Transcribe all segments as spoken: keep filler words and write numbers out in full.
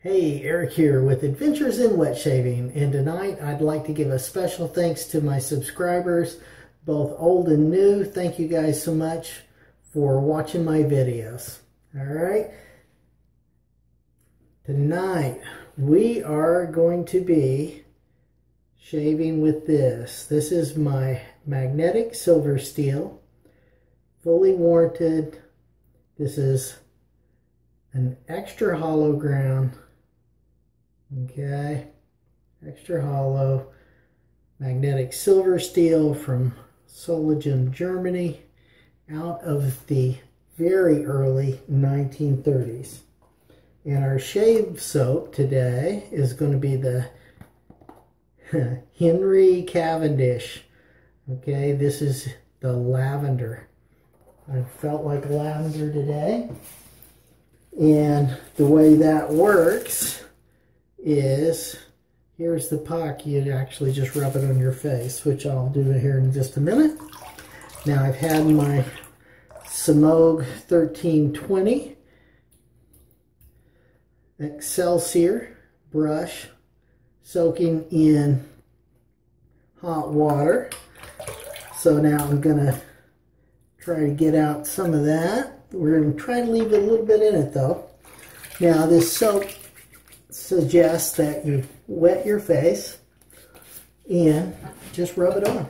Hey, Eric here with Adventures in Wet Shaving, and tonight I'd like to give a special thanks to my subscribers, both old and new. Thank you guys so much for watching my videos. Alright, tonight we are going to be shaving with this. This is my magnetic silver steel, fully warranted. This is an extra hollow ground. Okay, extra hollow magnetic silver steel from Solingen, Germany, out of the very early nineteen thirties. And our shave soap today is going to be the Henry Cavendish. Okay, this is the lavender. I felt like lavender today. And the way that works is, here's the puck. You actually just rub it on your face, which I'll do here in just a minute. Now, I've had my Semogue thirteen twenty Excelsior brush soaking in hot water. So now I'm going to try to get out some of that. We're going to try to leave a little bit in it, though. Now, this soap suggests that you wet your face and just rub it on.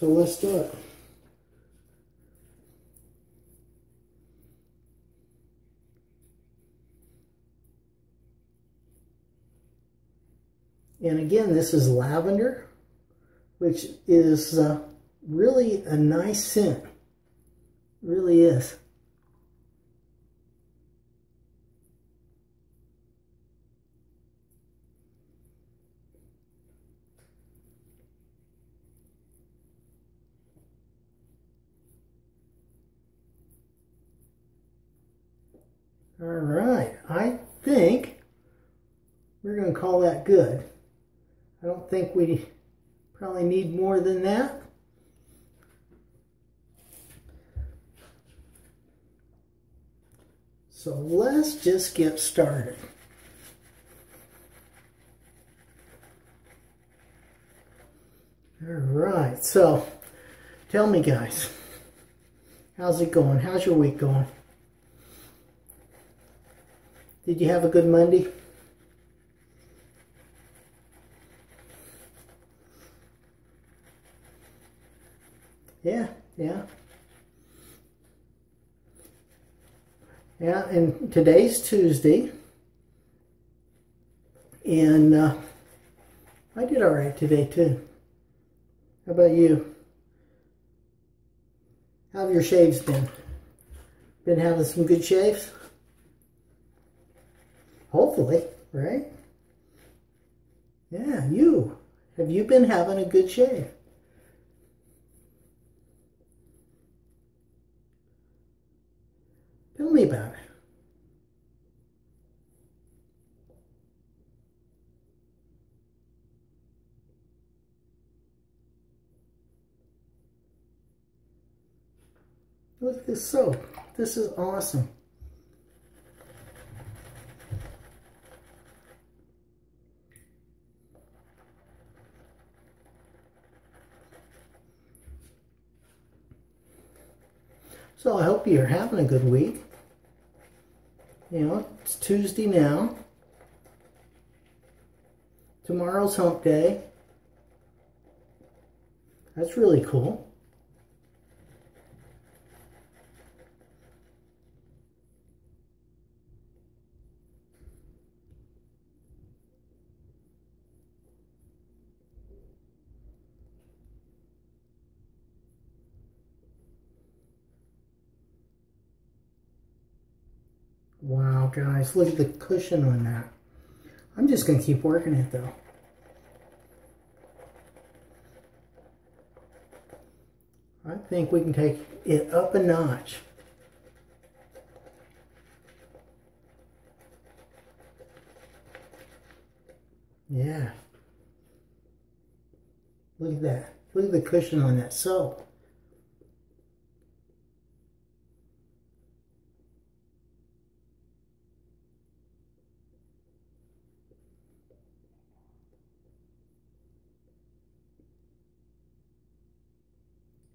So let's do it. And again, this is lavender, which is uh, really a nice scent. Really is. All right, I think we're going to call that good. I don't think we probably need more than that. So let's just get started. All right, so tell me, guys, how's it going? How's your week going? Did you have a good Monday? Yeah, yeah. Yeah, and today's Tuesday, and uh, I did all right today, too. How about you? How have your shaves been? Been having some good shaves? Hopefully, right? Yeah, you. Have you been having a good shave? Tell me about it. Look at this soap. This is awesome. So I hope you're having a good week. You know, it's Tuesday now. Tomorrow's hump day. That's really cool. Wow, guys, look at the cushion on that. I'm just going to keep working it, though. I think we can take it up a notch. Yeah. Look at that. Look at the cushion on that soap.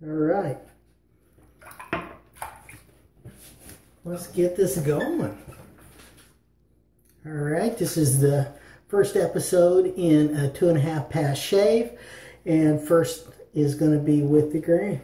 All right. Let's get this going. All right, this is the first episode in a two and a half pass shave, and first is going to be with the green.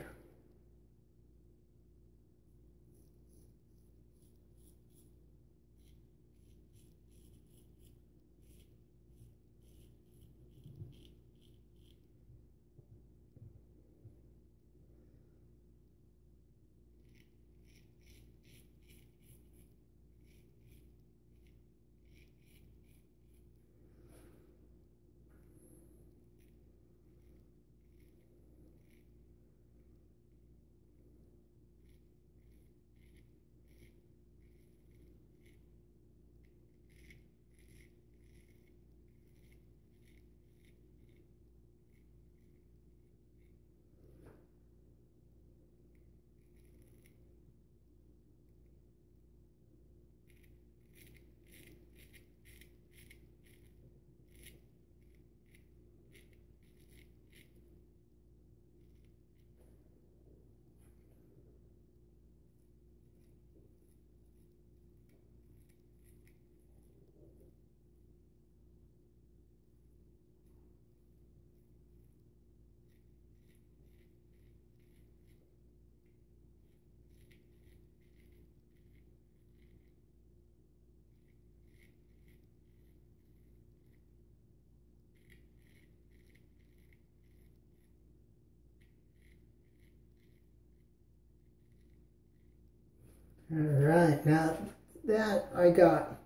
All right, now that I got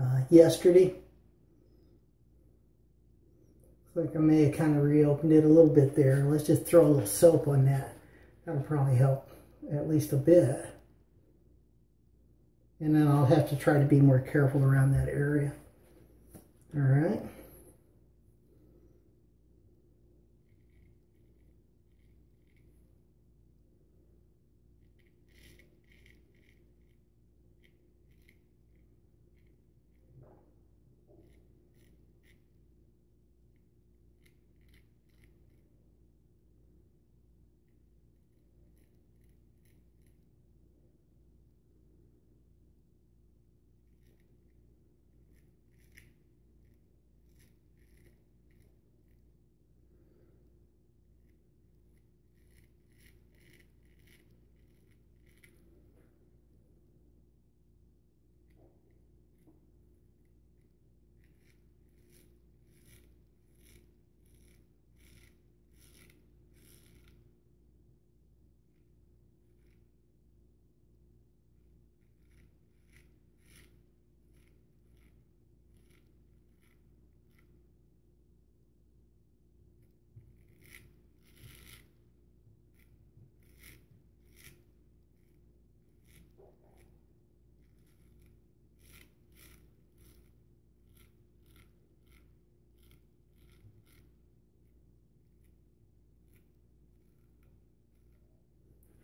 uh, yesterday. Looks like I may have kind of reopened it a little bit there. Let's just throw a little soap on that. That'll probably help at least a bit. And then I'll have to try to be more careful around that area. All right.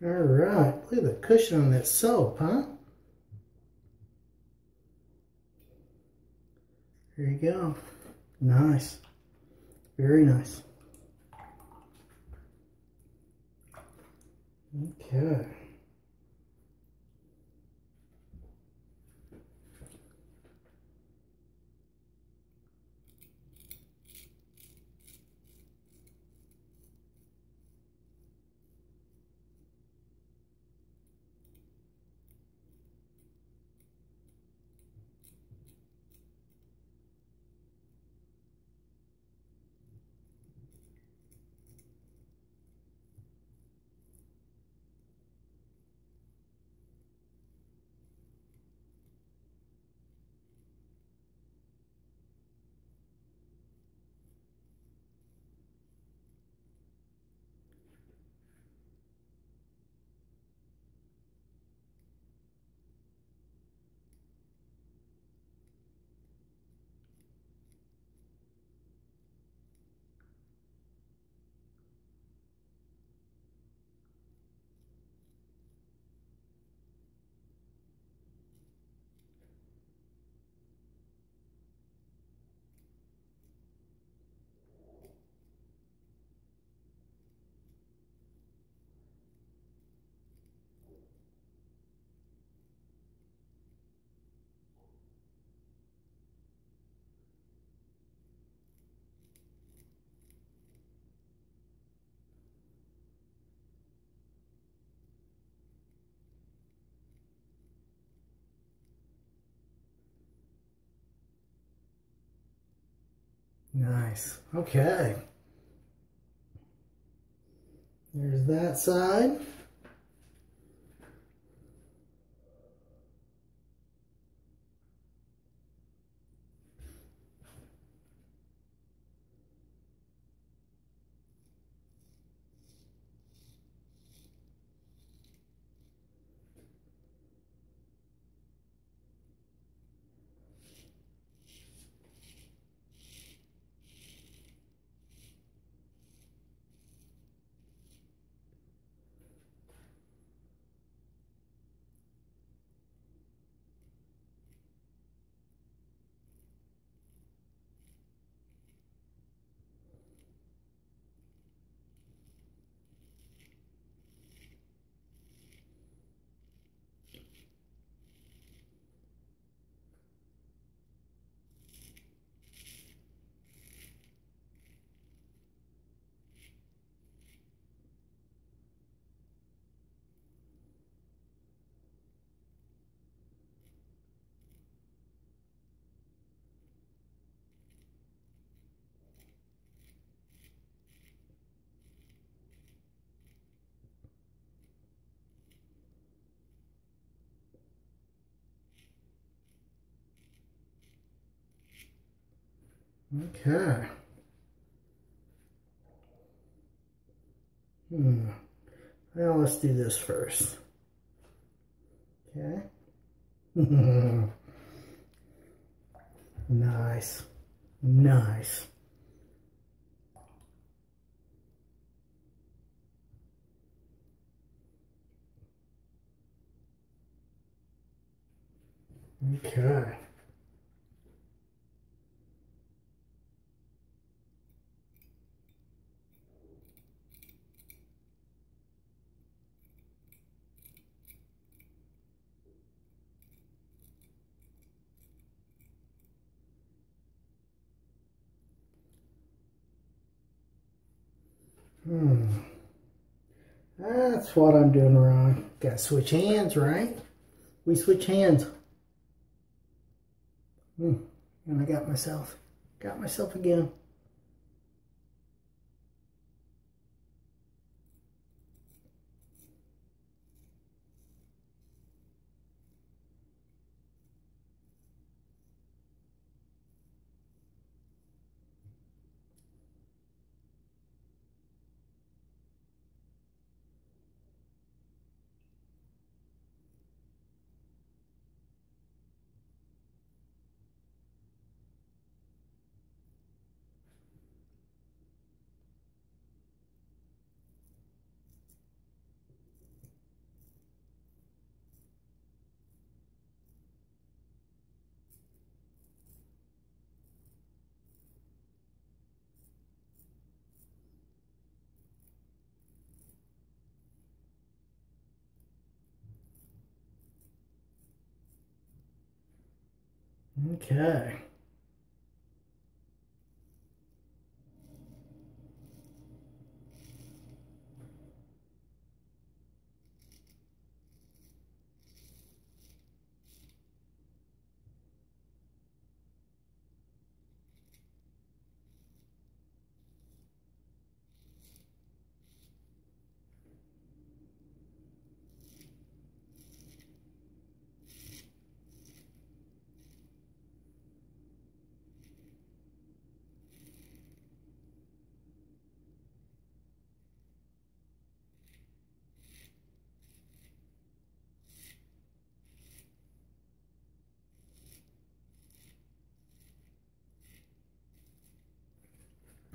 All right, look at the cushion on that soap, huh? There you go. Nice. Very nice. Okay. Nice. Okay. There's that side. Okay. Hmm. Now let's do this first. Okay. Nice. Nice. Okay. Hmm, that's what I'm doing wrong. Gotta switch hands, right? We switch hands. Hmm, and I got myself. Got myself again. Okay.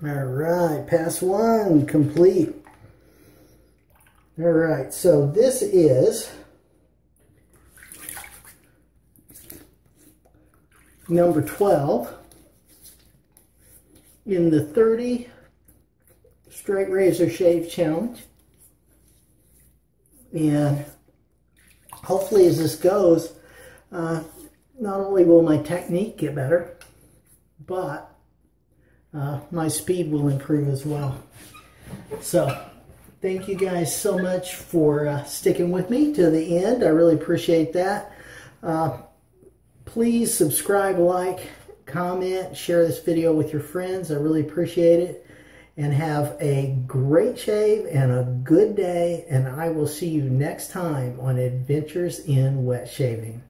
Alright, pass one, complete. Alright, so this is number twelve in the thirty Straight Razor Shave Challenge. And hopefully as this goes, uh, not only will my technique get better, but Uh, my speed will improve as well. So thank you guys so much for uh, sticking with me to the end. I really appreciate that. Uh, please subscribe, like, comment, share this video with your friends. I really appreciate it. And have a great shave and a good day. And I will see you next time on Adventures in Wet Shaving.